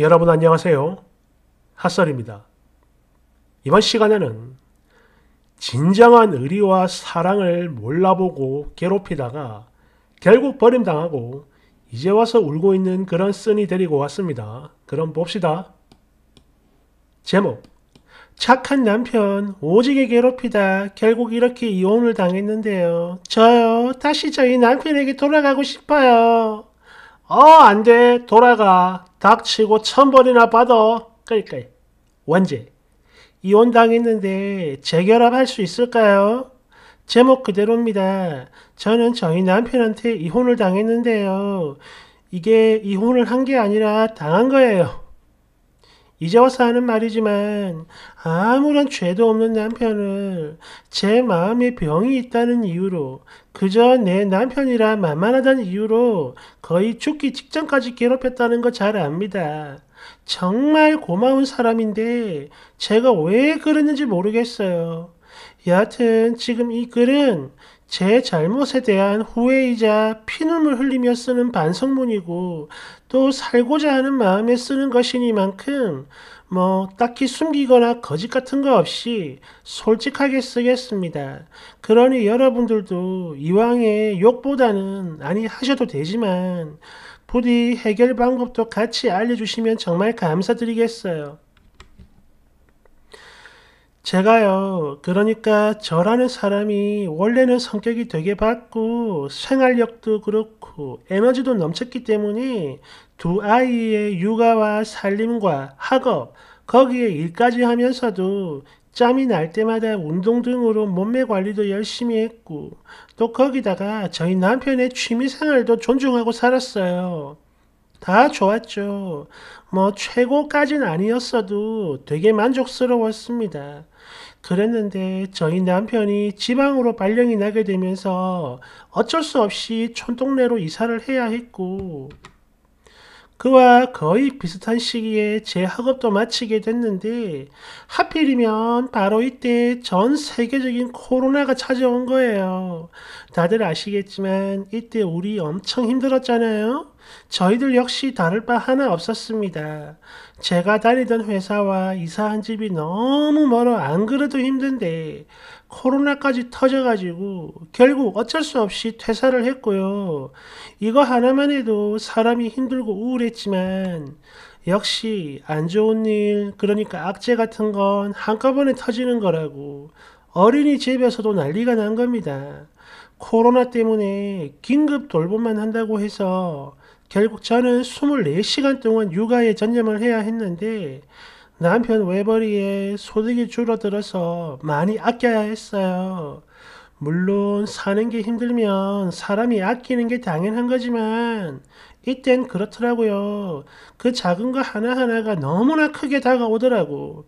여러분 안녕하세요. 핫설입니다. 이번 시간에는 진정한 의리와 사랑을 몰라보고 괴롭히다가 결국 버림당하고 이제 와서 울고 있는 그런 쓴이 데리고 왔습니다. 그럼 봅시다. 제목: 착한 남편 오지게 괴롭히다 결국 이렇게 이혼을 당했는데요. 저요, 다시 저희 남편에게 돌아가고 싶어요. 안돼, 돌아가. 닥치고 1000번이나 받아. 그러니까 원제 이혼당했는데 재결합할 수 있을까요? 제목 그대로입니다. 저는 저희 남편한테 이혼을 당했는데요. 이게 이혼을 한 게 아니라 당한 거예요. 이제 와서 하는 말이지만 아무런 죄도 없는 남편을 제 마음에 병이 있다는 이유로, 그저 내 남편이라 만만하다는 이유로 거의 죽기 직전까지 괴롭혔다는 거 잘 압니다. 정말 고마운 사람인데 제가 왜 그랬는지 모르겠어요. 여하튼 지금 이 글은 제 잘못에 대한 후회이자 피눈물 흘리며 쓰는 반성문이고, 또 살고자 하는 마음에 쓰는 것이니만큼 딱히 숨기거나 거짓 같은 거 없이 솔직하게 쓰겠습니다. 그러니 여러분들도 이왕에 욕보다는 하셔도 되지만 부디 해결 방법도 같이 알려주시면 정말 감사드리겠어요. 제가요, 그러니까 저라는 사람이 원래는 성격이 되게 밝고 생활력도 그렇고 에너지도 넘쳤기 때문에 두 아이의 육아와 살림과 학업, 거기에 일까지 하면서도 짬이 날 때마다 운동 등으로 몸매 관리도 열심히 했고, 또 거기다가 저희 남편의 취미생활도 존중하고 살았어요. 다 좋았죠. 최고까진 아니었어도 되게 만족스러웠습니다. 그랬는데 저희 남편이 지방으로 발령이 나게 되면서 어쩔 수 없이 촌동네로 이사를 해야 했고, 그와 거의 비슷한 시기에 제 학업도 마치게 됐는데 하필이면 바로 이때 전 세계적인 코로나가 찾아온 거예요. 다들 아시겠지만 이때 우리 엄청 힘들었잖아요. 저희들 역시 다를 바 하나 없었습니다. 제가 다니던 회사와 이사한 집이 너무 멀어 안 그래도 힘든데 코로나까지 터져가지고 결국 어쩔 수 없이 퇴사를 했고요. 이거 하나만 해도 사람이 힘들고 우울했지만 역시 안 좋은 일, 그러니까 악재 같은 건 한꺼번에 터지는 거라고 어린이집에서도 난리가 난 겁니다. 코로나 때문에 긴급 돌봄만 한다고 해서 결국 저는 24시간 동안 육아에 전념을 해야 했는데 남편 외벌이에 소득이 줄어들어서 많이 아껴야 했어요. 물론 사는 게 힘들면 사람이 아끼는 게 당연한 거지만 이땐 그렇더라고요. 그 작은 거 하나하나가 너무나 크게 다가오더라고.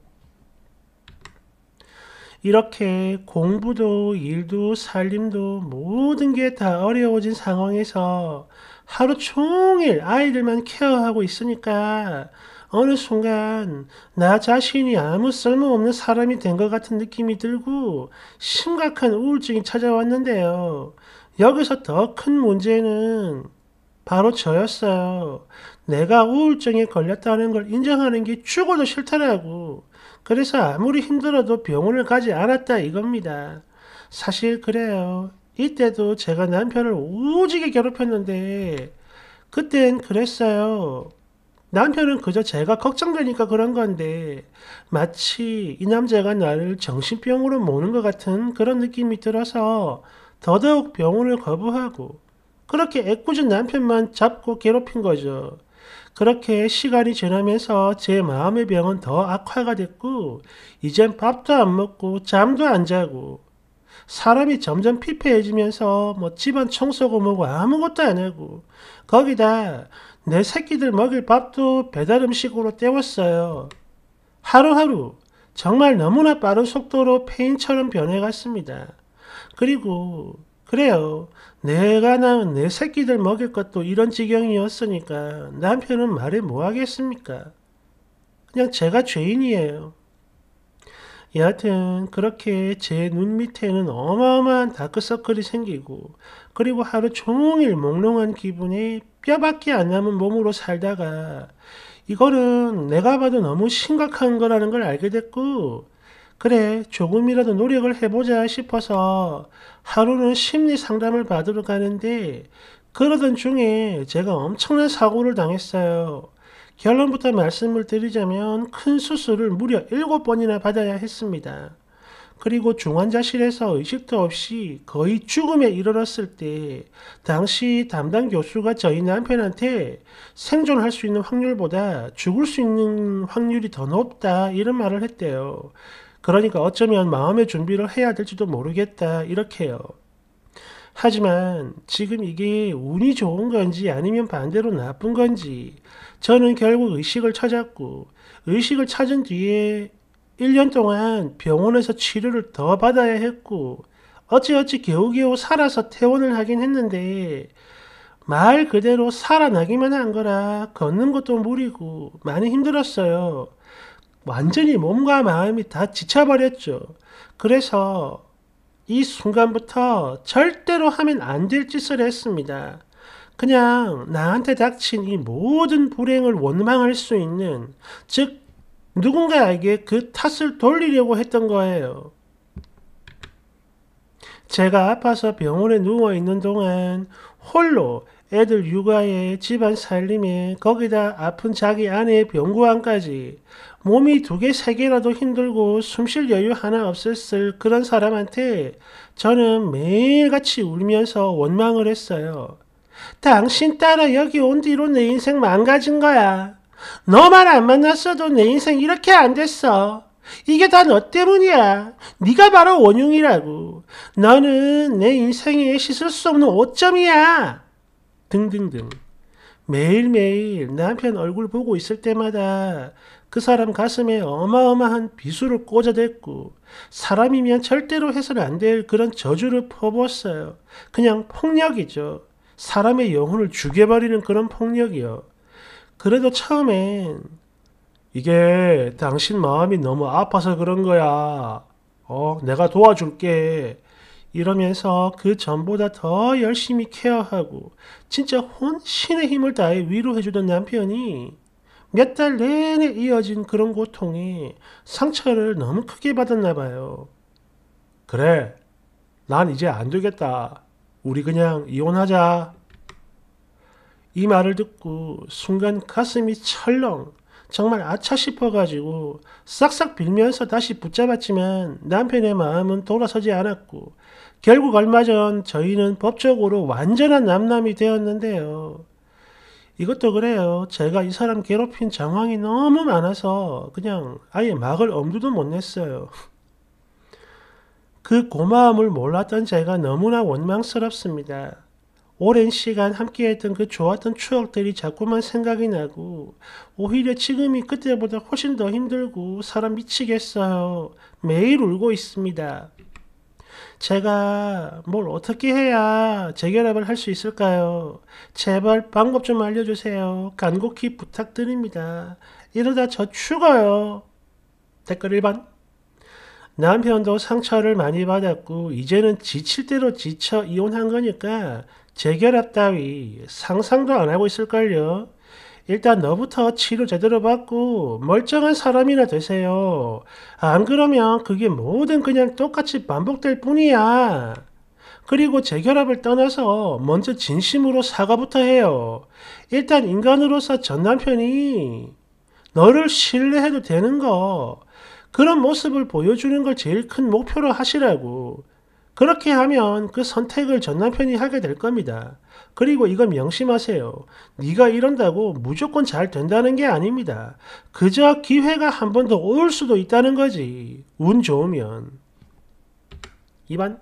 이렇게 공부도 일도 살림도 모든 게 다 어려워진 상황에서 하루 종일 아이들만 케어하고 있으니까 어느 순간 나 자신이 아무 쓸모없는 사람이 된 것 같은 느낌이 들고 심각한 우울증이 찾아왔는데요. 여기서 더 큰 문제는 바로 저였어요. 내가 우울증에 걸렸다는 걸 인정하는 게 죽어도 싫더라고. 그래서 아무리 힘들어도 병원을 가지 않았다 이겁니다. 사실 그래요. 이때도 제가 남편을 오지게 괴롭혔는데 그땐 그랬어요. 남편은 그저 제가 걱정되니까 그런 건데 마치 이 남자가 나를 정신병으로 모는 것 같은 그런 느낌이 들어서 더더욱 병원을 거부하고 그렇게 애꿎은 남편만 잡고 괴롭힌 거죠. 그렇게 시간이 지나면서 제 마음의 병은 더 악화가 됐고 이젠 밥도 안 먹고 잠도 안 자고 사람이 점점 피폐해지면서 집안 청소고 뭐고 아무것도 안 하고, 거기다 내 새끼들 먹일 밥도 배달 음식으로 때웠어요. 하루하루 정말 너무나 빠른 속도로 폐인처럼 변해갔습니다. 그리고 그래요. 내가 낳은 내 새끼들 먹일 것도 이런 지경이었으니까 남편은 말해 뭐 하겠습니까? 그냥 제가 죄인이에요. 여하튼 그렇게 제 눈 밑에는 어마어마한 다크서클이 생기고, 그리고 하루 종일 몽롱한 기분에 뼈밖에 안 남은 몸으로 살다가 이거는 내가 봐도 너무 심각한 거라는 걸 알게 됐고, 그래 조금이라도 노력을 해보자 싶어서 하루는 심리 상담을 받으러 가는데, 그러던 중에 제가 엄청난 사고를 당했어요. 결론부터 말씀을 드리자면 큰 수술을 무려 7번이나 받아야 했습니다. 그리고 중환자실에서 의식도 없이 거의 죽음에 이르렀을 때 당시 담당 교수가 저희 남편한테 생존할 수 있는 확률보다 죽을 수 있는 확률이 더 높다 이런 말을 했대요. 그러니까 어쩌면 마음의 준비를 해야 될지도 모르겠다 이렇게요. 하지만 지금 이게 운이 좋은 건지 아니면 반대로 나쁜 건지 저는 결국 의식을 찾았고, 의식을 찾은 뒤에 1년 동안 병원에서 치료를 더 받아야 했고, 어찌어찌 겨우겨우 살아서 퇴원을 하긴 했는데 말 그대로 살아나기만 한 거라 걷는 것도 무리고 많이 힘들었어요. 완전히 몸과 마음이 다 지쳐버렸죠. 그래서 이 순간부터 절대로 하면 안 될 짓을 했습니다. 그냥 나한테 닥친 이 모든 불행을 원망할 수 있는, 즉 누군가에게 그 탓을 돌리려고 했던 거예요. 제가 아파서 병원에 누워있는 동안 홀로 애들 육아에 집안 살림에 거기다 아픈 자기 아내의 병구안까지 몸이 2개 3개라도 힘들고 숨쉴 여유 하나 없었을 그런 사람한테 저는 매일같이 울면서 원망을 했어요. 당신 따라 여기 온 뒤로 내 인생 망가진 거야. 너만 안 만났어도 내 인생 이렇게 안 됐어. 이게 다 너 때문이야. 네가 바로 원흉이라고. 너는 내 인생에 씻을 수 없는 오점이야. 등등등. 매일매일 남편 얼굴 보고 있을 때마다 그 사람 가슴에 어마어마한 비수를 꽂아댔고, 사람이면 절대로 해서는 안 될 그런 저주를 퍼부었어요. 그냥 폭력이죠. 사람의 영혼을 죽여버리는 그런 폭력이요. 그래도 처음엔 이게 당신 마음이 너무 아파서 그런 거야. 내가 도와줄게. 이러면서 그 전보다 더 열심히 케어하고 진짜 혼신의 힘을 다해 위로해주던 남편이 몇 달 내내 이어진 그런 고통에 상처를 너무 크게 받았나 봐요. 그래, 난 이제 안 되겠다. 우리 그냥 이혼하자. 이 말을 듣고 순간 가슴이 철렁, 정말 아차 싶어가지고 싹싹 빌면서 다시 붙잡았지만 남편의 마음은 돌아서지 않았고, 결국 얼마 전 저희는 법적으로 완전한 남남이 되었는데요. 이것도 그래요. 제가 이 사람 괴롭힌 정황이 너무 많아서 그냥 아예 막을 엄두도 못 냈어요. 그 고마움을 몰랐던 제가 너무나 원망스럽습니다. 오랜 시간 함께했던 그 좋았던 추억들이 자꾸만 생각이 나고, 오히려 지금이 그때보다 훨씬 더 힘들고 사람 미치겠어요. 매일 울고 있습니다. 제가 뭘 어떻게 해야 재결합을 할 수 있을까요? 제발 방법 좀 알려주세요. 간곡히 부탁드립니다. 이러다 저 죽어요. 댓글 1번. 남편도 상처를 많이 받았고 이제는 지칠 대로 지쳐 이혼한 거니까 재결합 따위 상상도 안 하고 있을걸요. 일단 너부터 치료 제대로 받고 멀쩡한 사람이나 되세요. 안 그러면 그게 뭐든 그냥 똑같이 반복될 뿐이야. 그리고 재결합을 떠나서 먼저 진심으로 사과부터 해요. 일단 인간으로서 전 남편이 너를 신뢰해도 되는 거, 그런 모습을 보여주는 걸 제일 큰 목표로 하시라고. 그렇게 하면 그 선택을 전 남편이 하게 될 겁니다. 그리고 이건 명심하세요. 네가 이런다고 무조건 잘 된다는 게 아닙니다. 그저 기회가 한 번 더 올 수도 있다는 거지. 운 좋으면. 2번.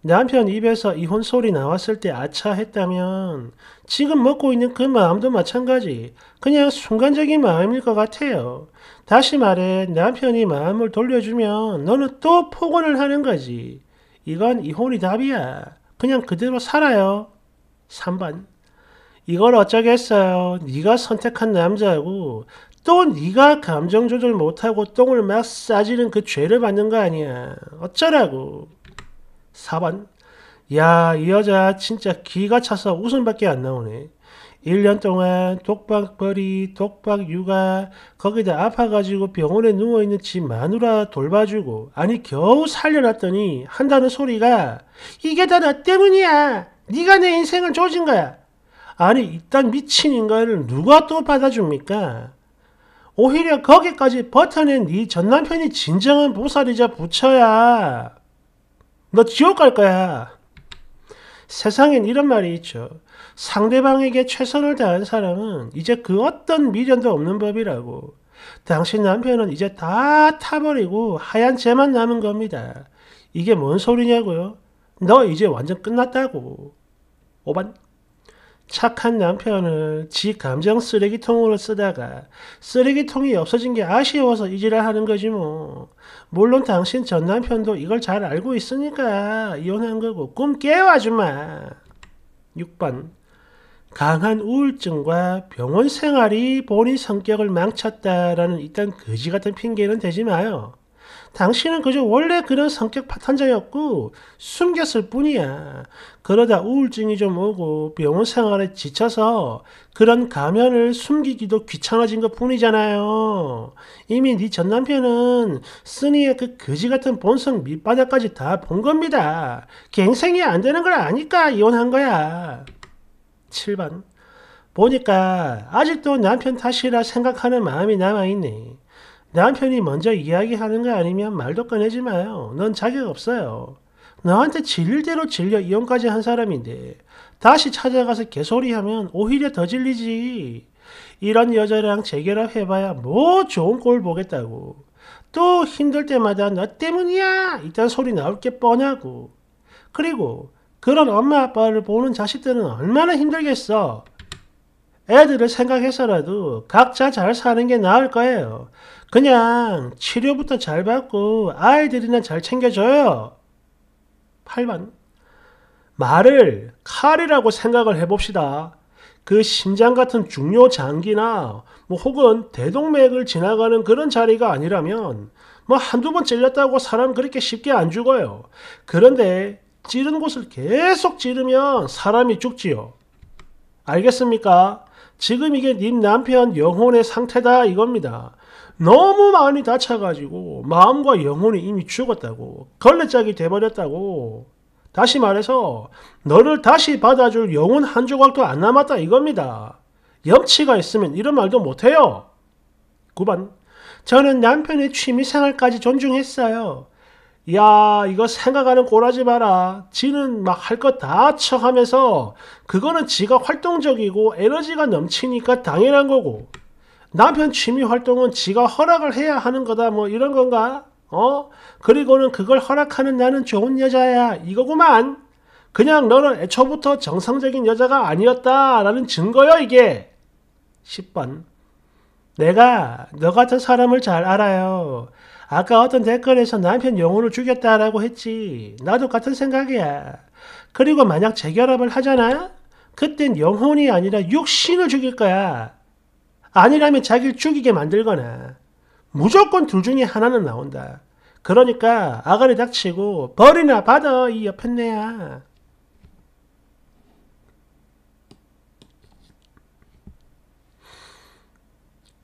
남편 입에서 이혼 소리 나왔을 때 아차 했다면 지금 먹고 있는 그 마음도 마찬가지. 그냥 순간적인 마음일 것 같아요. 다시 말해 남편이 마음을 돌려주면 너는 또 폭언을 하는 거지. 이건 이혼이 답이야. 그냥 그대로 살아요. 3번. 이걸 어쩌겠어요. 네가 선택한 남자하고 또 네가 감정 조절 못하고 똥을 막 싸지는 그 죄를 받는 거 아니야. 어쩌라고. 4번. 야, 이 여자 진짜 기가 차서 웃음밖에 안 나오네. 1년 동안 독박벌이, 독박육아, 거기다 아파가지고 병원에 누워있는 지 마누라 돌봐주고, 아니 겨우 살려놨더니 한다는 소리가 이게 다 나 때문이야. 네가 내 인생을 조진 거야. 아니 이딴 미친 인간을 누가 또 받아줍니까? 오히려 거기까지 버텨낸 네 전남편이 진정한 보살이자 부처야. 너 지옥 갈 거야. 세상엔 이런 말이 있죠. 상대방에게 최선을 다한 사람은 이제 그 어떤 미련도 없는 법이라고. 당신 남편은 이제 다 타버리고 하얀 재만 남은 겁니다. 이게 뭔 소리냐고요? 너 이제 완전 끝났다고. 5번. 착한 남편을 지 감정 쓰레기통으로 쓰다가 쓰레기통이 없어진 게 아쉬워서 이 지랄하는 거지 뭐. 물론 당신 전남편도 이걸 잘 알고 있으니까 이혼한 거고. 꿈 깨워 아줌마. 6번. 강한 우울증과 병원 생활이 본인 성격을 망쳤다라는 이딴 거지 같은 핑계는 대지 마요. 당신은 그저 원래 그런 성격 파탄자였고 숨겼을 뿐이야. 그러다 우울증이 좀 오고 병원 생활에 지쳐서 그런 가면을 숨기기도 귀찮아진 것 뿐이잖아요. 이미 네 전남편은 쓰니의 그 거지같은 본성 밑바닥까지 다 본 겁니다. 갱생이 안 되는 걸 아니까 이혼한 거야. 7번. 보니까 아직도 남편 탓이라 생각하는 마음이 남아있네. 남편이 먼저 이야기하는 거 아니면 말도 꺼내지 마요. 넌 자격 없어요. 너한테 질릴 대로 질려 이혼까지 한 사람인데 다시 찾아가서 개소리하면 오히려 더 질리지. 이런 여자랑 재결합해봐야 뭐 좋은 꼴 보겠다고. 또 힘들 때마다 너 때문이야! 이딴 소리 나올 게 뻔하고. 그리고 그런 엄마 아빠를 보는 자식들은 얼마나 힘들겠어. 애들을 생각해서라도 각자 잘 사는 게 나을 거예요. 그냥 치료부터 잘 받고 아이들이나 잘 챙겨줘요. 8번. 말을 칼이라고 생각을 해봅시다. 그 심장 같은 중요 장기나 뭐 혹은 대동맥을 지나가는 그런 자리가 아니라면 뭐 한두 번 찔렸다고 사람 그렇게 쉽게 안 죽어요. 그런데 찌른 곳을 계속 찌르면 사람이 죽지요. 알겠습니까? 지금 이게 님 남편 영혼의 상태다 이겁니다. 너무 많이 다쳐가지고 마음과 영혼이 이미 죽었다고. 걸레짝이 돼버렸다고. 다시 말해서 너를 다시 받아줄 영혼 한 조각도 안 남았다 이겁니다. 염치가 있으면 이런 말도 못해요. 9번. 저는 남편의 취미생활까지 존중했어요. 야, 이거 생각하는 꼴하지 마라. 지는 막 할 거 다 쳐하면서 그거는 지가 활동적이고 에너지가 넘치니까 당연한 거고. 남편 취미 활동은 지가 허락을 해야 하는 거다 뭐 이런 건가? 그리고는 그걸 허락하는 나는 좋은 여자야 이거구만. 그냥 너는 애초부터 정상적인 여자가 아니었다라는 증거요 이게. 10번. 내가 너 같은 사람을 잘 알아요. 아까 어떤 댓글에서 남편 영혼을 죽였다라고 했지. 나도 같은 생각이야. 그리고 만약 재결합을 하잖아? 그땐 영혼이 아니라 육신을 죽일 거야. 아니라면 자기를 죽이게 만들거나. 무조건 둘 중에 하나는 나온다. 그러니까 아가리 닥치고 벌이나 받아 이 옆편네야.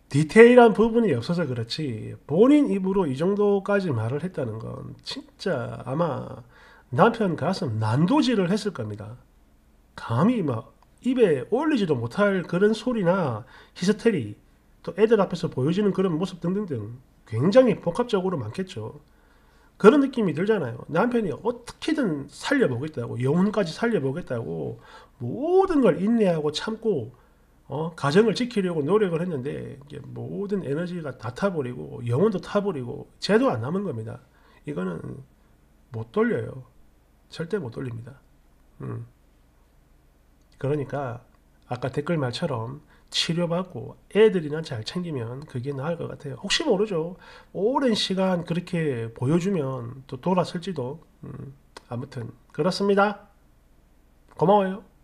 디테일한 부분이 없어서 그렇지 본인 입으로 이 정도까지 말을 했다는 건 진짜 아마 남편 가슴 난도질을 했을 겁니다. 감히 막 입에 올리지도 못할 그런 소리나 히스테리, 또 애들 앞에서 보여지는 그런 모습 등등등 굉장히 복합적으로 많겠죠. 그런 느낌이 들잖아요. 남편이 어떻게든 살려보겠다고, 영혼까지 살려보겠다고 모든 걸 인내하고 참고 가정을 지키려고 노력을 했는데 모든 에너지가 다 타버리고 영혼도 타버리고 죄도 안 남은 겁니다. 이거는 못 돌려요. 절대 못 돌립니다. 그러니까 아까 댓글 말처럼 치료받고 애들이나 잘 챙기면 그게 나을 것 같아요. 혹시 모르죠. 오랜 시간 그렇게 보여주면 또 돌아설지도. 아무튼 그렇습니다. 고마워요.